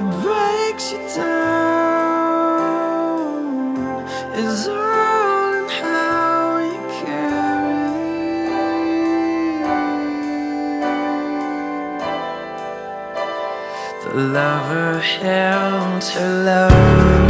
what breaks you down is all in how you carry. The lover held her love.